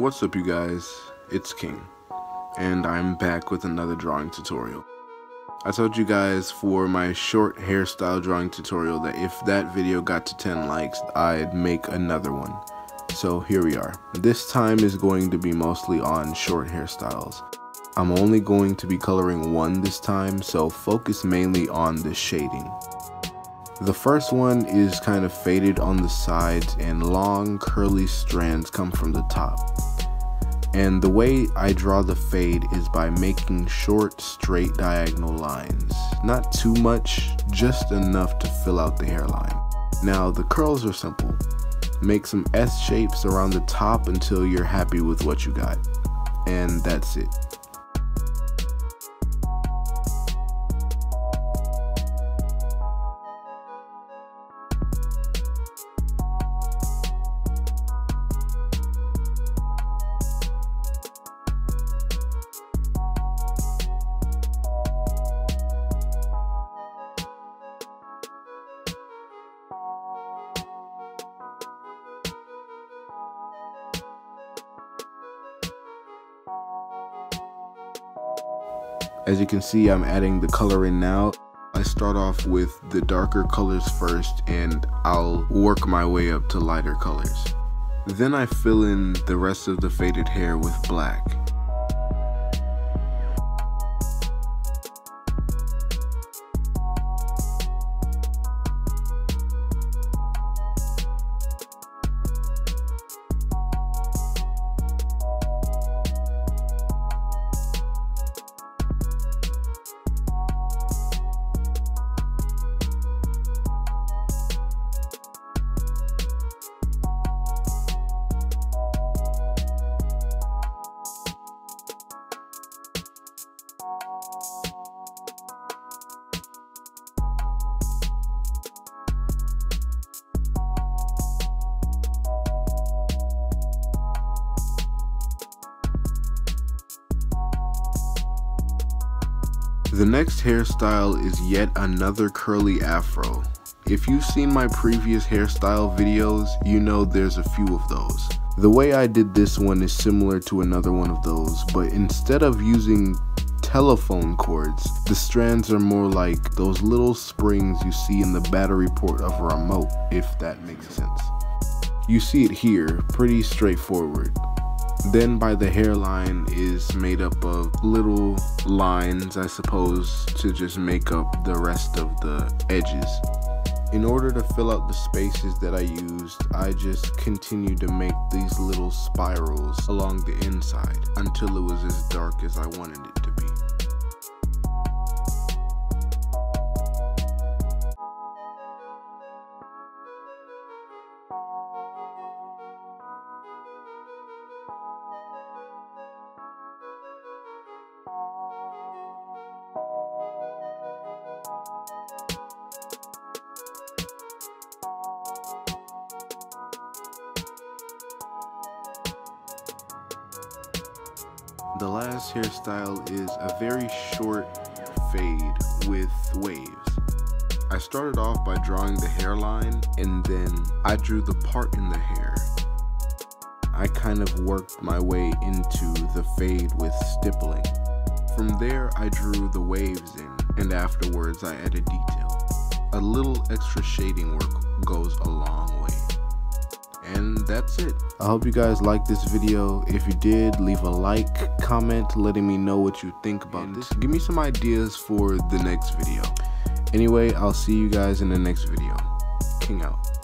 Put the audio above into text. What's up you guys, it's King, and I'm back with another drawing tutorial. I told you guys for my short hairstyle drawing tutorial that if that video got to 10 likes, I'd make another one. So here we are. This time is going to be mostly on short hairstyles. I'm only going to be coloring one this time, so focus mainly on the shading. The first one is kind of faded on the sides and long curly strands come from the top. And the way I draw the fade is by making short straight diagonal lines. Not too much, just enough to fill out the hairline. Now the curls are simple. Make some S shapes around the top until you're happy with what you got. And that's it. As you can see, I'm adding the color in now. I start off with the darker colors first and I'll work my way up to lighter colors. Then I fill in the rest of the faded hair with black. The next hairstyle is yet another curly afro. If you've seen my previous hairstyle videos, you know there's a few of those. The way I did this one is similar to another one of those, but instead of using telephone cords, the strands are more like those little springs you see in the battery port of a remote, if that makes sense. You see it here, pretty straightforward. Then by the hairline is made up of little lines, I suppose, to just make up the rest of the edges. In order to fill out the spaces that I used, I just continued to make these little spirals along the inside until it was as dark as I wanted it to be. The last hairstyle is a very short fade with waves. I started off by drawing the hairline and then I drew the part in the hair. I kind of worked my way into the fade with stippling. From there I drew the waves in and afterwards I added detail. A little extra shading work goes a long way. And that's it. I hope you guys liked this video. If you did, leave a like, comment, letting me know what you think about this. Give me some ideas for the next video. Anyway, I'll see you guys in the next video. King out.